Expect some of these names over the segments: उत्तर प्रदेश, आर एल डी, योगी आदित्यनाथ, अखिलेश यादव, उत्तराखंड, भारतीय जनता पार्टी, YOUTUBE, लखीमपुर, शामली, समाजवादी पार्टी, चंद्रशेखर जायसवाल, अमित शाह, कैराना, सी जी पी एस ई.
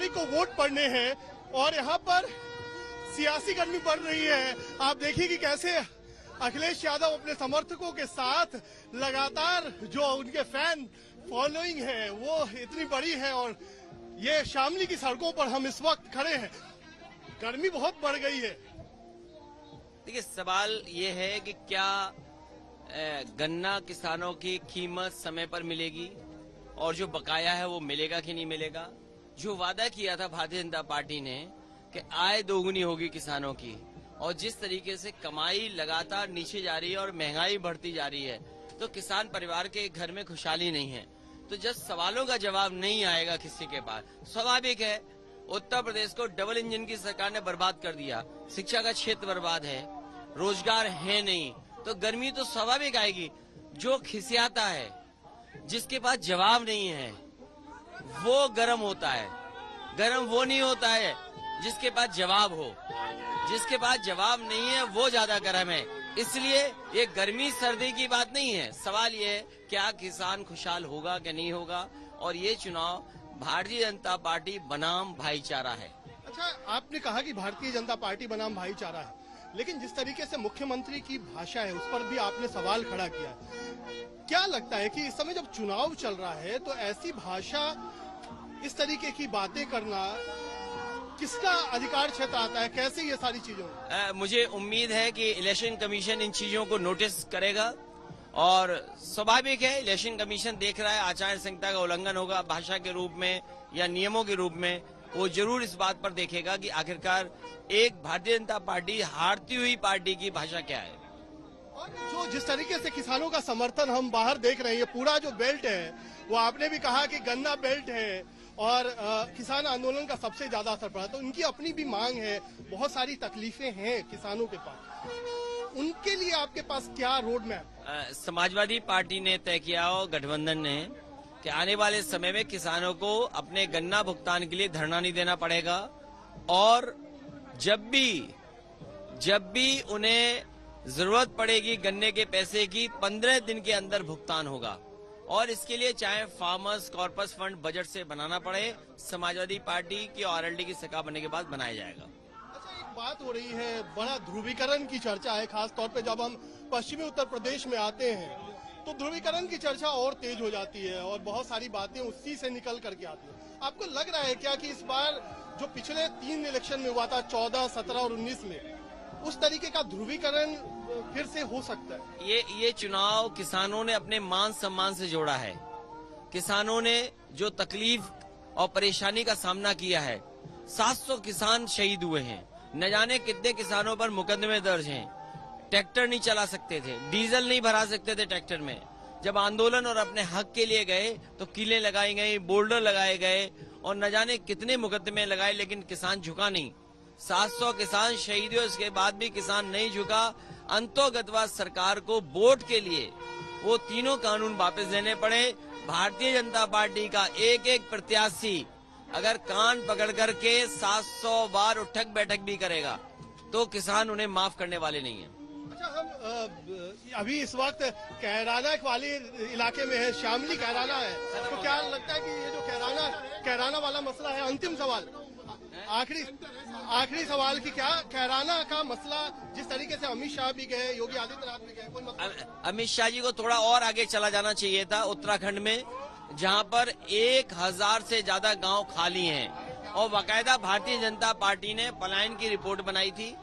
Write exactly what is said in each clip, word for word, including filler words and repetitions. तारीख को वोट पड़ने हैं और यहाँ पर सियासी गर्मी बढ़ रही है। आप देखिए कि कैसे अखिलेश यादव अपने समर्थकों के साथ लगातार जो उनके फैन फॉलोइंग है वो इतनी बड़ी है और ये शामली की सड़कों पर हम इस वक्त खड़े हैं। गर्मी बहुत बढ़ गई है। देखिए, सवाल ये है कि क्या गन्ना किसानों की कीमत समय पर मिलेगी और जो बकाया है वो मिलेगा कि नहीं मिलेगा। जो वादा किया था भारतीय जनता पार्टी ने कि आय दोगुनी होगी किसानों की, और जिस तरीके से कमाई लगातार नीचे जा रही है और महंगाई बढ़ती जा रही है तो किसान परिवार के घर में खुशहाली नहीं है। तो जब सवालों का जवाब नहीं आएगा किसी के पास, स्वाभाविक है। उत्तर प्रदेश को डबल इंजन की सरकार ने बर्बाद कर दिया, शिक्षा का क्षेत्र बर्बाद है, रोजगार है नहीं, तो गर्मी तो स्वाभाविक आएगी। जो खिसियाता है, जिसके पास जवाब नहीं है, वो गर्म होता है। गर्म वो नहीं होता है जिसके पास जवाब हो, जिसके पास जवाब नहीं है वो ज्यादा गर्म है। इसलिए ये गर्मी सर्दी की बात नहीं है। सवाल ये है क्या किसान खुशहाल होगा कि नहीं होगा, और ये चुनाव भारतीय जनता पार्टी बनाम भाईचारा है। अच्छा, आपने कहा कि भारतीय जनता पार्टी बनाम भाईचारा है, लेकिन जिस तरीके से मुख्यमंत्री की भाषा है उस पर भी आपने सवाल खड़ा किया। क्या लगता है कि इस समय जब चुनाव चल रहा है तो ऐसी भाषा, इस तरीके की बातें करना किसका अधिकार क्षेत्र आता है, कैसे ये सारी चीजों? आ, मुझे उम्मीद है कि इलेक्शन कमीशन इन चीजों को नोटिस करेगा और स्वाभाविक है। इलेक्शन कमीशन देख रहा है आचार संहिता का उल्लंघन होगा भाषा के रूप में या नियमों के रूप में, वो जरूर इस बात पर देखेगा कि आखिरकार एक भारतीय जनता पार्टी हारती हुई पार्टी की भाषा क्या है। और जो जिस तरीके से किसानों का समर्थन हम बाहर देख रहे हैं, पूरा जो बेल्ट है वो आपने भी कहा कि गन्ना बेल्ट है और आ, किसान आंदोलन का सबसे ज्यादा असर पड़ा, तो उनकी अपनी भी मांग है, बहुत सारी तकलीफें हैं किसानों के पास, उनके लिए आपके पास क्या रोड मैप? समाजवादी पार्टी ने तय किया और गठबंधन ने कि आने वाले समय में किसानों को अपने गन्ना भुगतान के लिए धरना नहीं देना पड़ेगा, और जब भी जब भी उन्हें जरूरत पड़ेगी गन्ने के पैसे की, पंद्रह दिन के अंदर भुगतान होगा। और इसके लिए चाहे फार्मर्स कॉर्पस फंड बजट से बनाना पड़े, समाजवादी पार्टी की आर एल डी की सरकार बनने के बाद बनाया जाएगा। अच्छा, एक बात हो रही है, बड़ा ध्रुवीकरण की चर्चा है, खासतौर पर जब हम पश्चिमी उत्तर प्रदेश में आते हैं तो ध्रुवीकरण की चर्चा और तेज हो जाती है और बहुत सारी बातें उसी से निकल करके आती है। आपको लग रहा है क्या कि इस बार जो पिछले तीन इलेक्शन में हुआ था, चौदह, सत्रह और उन्नीस में, उस तरीके का ध्रुवीकरण फिर से हो सकता है? ये ये चुनाव किसानों ने अपने मान सम्मान से जोड़ा है। किसानों ने जो तकलीफ और परेशानी का सामना किया है, सात सौ किसान शहीद हुए हैं, न जाने कितने किसानों पर मुकदमे दर्ज हैं, ट्रैक्टर नहीं चला सकते थे, डीजल नहीं भरा सकते थे ट्रैक्टर में, जब आंदोलन और अपने हक के लिए गए तो कीले लगाई गई, बोल्डर लगाए गए और न जाने कितने मुकदमे लगाए, लेकिन किसान झुका नहीं। सात सौ किसान शहीद हुए, उसके बाद भी किसान नहीं झुका। अंतोगतवाद सरकार को वोट के लिए वो तीनों कानून वापस देने पड़े। भारतीय जनता पार्टी का एक एक प्रत्याशी अगर कान पकड़ करके सात सौ बार उठक बैठक भी करेगा तो किसान उन्हें माफ करने वाले नहीं है। हम अभी इस वक्त कैराना वाले इलाके में है, शामली कैराना है, तो क्या लगता है कि ये जो कैराना कैराना वाला मसला है, अंतिम सवाल, आखिरी आखिरी सवाल कि क्या कैराना का मसला, जिस तरीके से अमित शाह भी गए, योगी आदित्यनाथ भी गए, अमित शाह जी को थोड़ा और आगे चला जाना चाहिए था उत्तराखंड में, जहाँ पर एक हजार से ज्यादा गाँव खाली है और बाकायदा भारतीय जनता पार्टी ने पलायन की रिपोर्ट बनाई थी।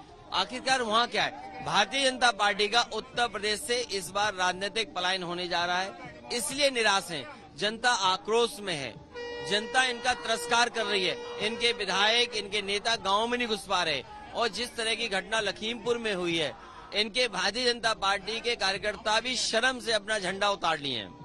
आखिरकार वहाँ क्या है? भारतीय जनता पार्टी का उत्तर प्रदेश से इस बार राजनीतिक पलायन होने जा रहा है, इसलिए निराश है। जनता आक्रोश में है, जनता इनका तिरस्कार कर रही है, इनके विधायक, इनके नेता गांव में नहीं घुस पा रहे, और जिस तरह की घटना लखीमपुर में हुई है, इनके भारतीय जनता पार्टी के कार्यकर्ता भी शर्म से अपना झंडा उतार लिए हैं।